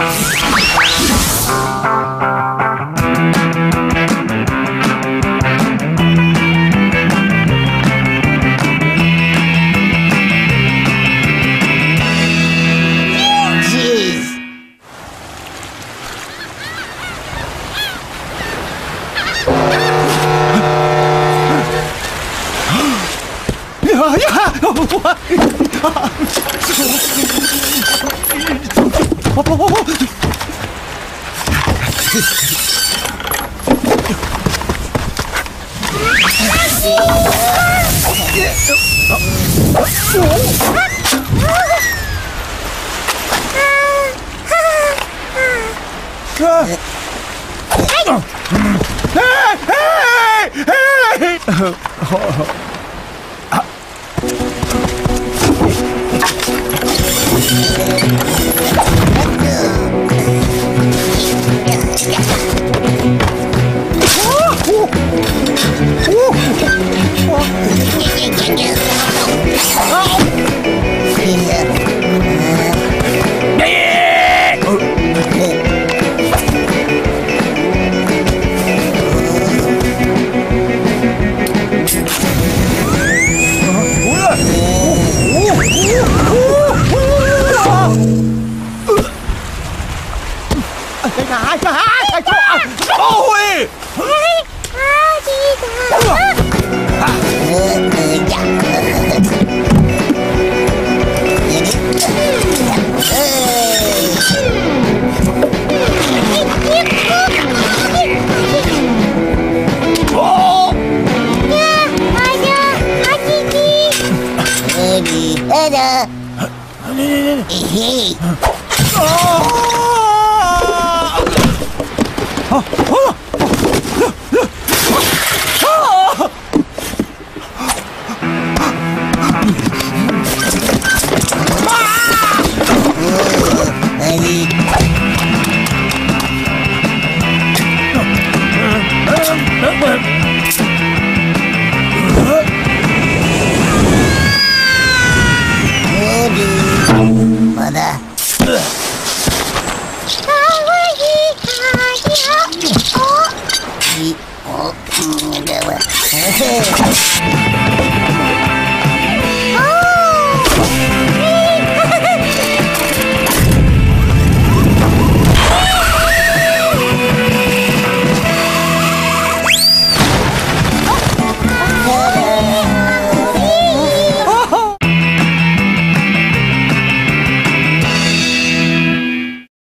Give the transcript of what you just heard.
Oh,